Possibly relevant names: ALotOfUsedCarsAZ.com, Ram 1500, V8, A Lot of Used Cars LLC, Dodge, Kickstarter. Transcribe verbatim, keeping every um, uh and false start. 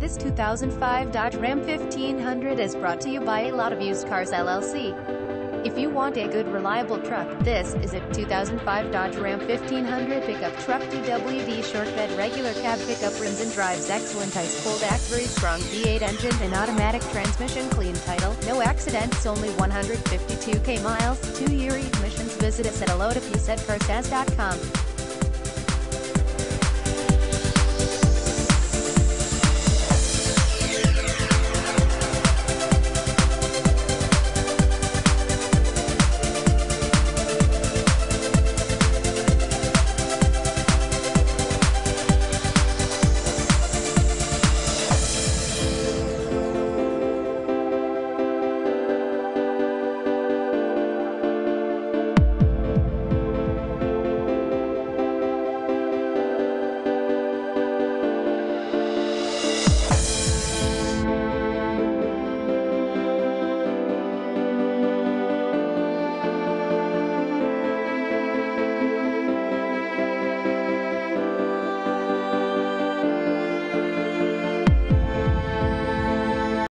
This two thousand five Dodge Ram fifteen hundred is brought to you by A Lot of Used Cars L L C. If you want a good, reliable truck, this is a two thousand five Dodge Ram fifteen hundred pickup truck. T W D short bed regular cab pickup rims and drives excellent ice-cold very strong V eight engine and automatic transmission. Clean title, no accidents, only one hundred fifty-two K miles, two-year emissions. Visit us at a lot of used cars dot com.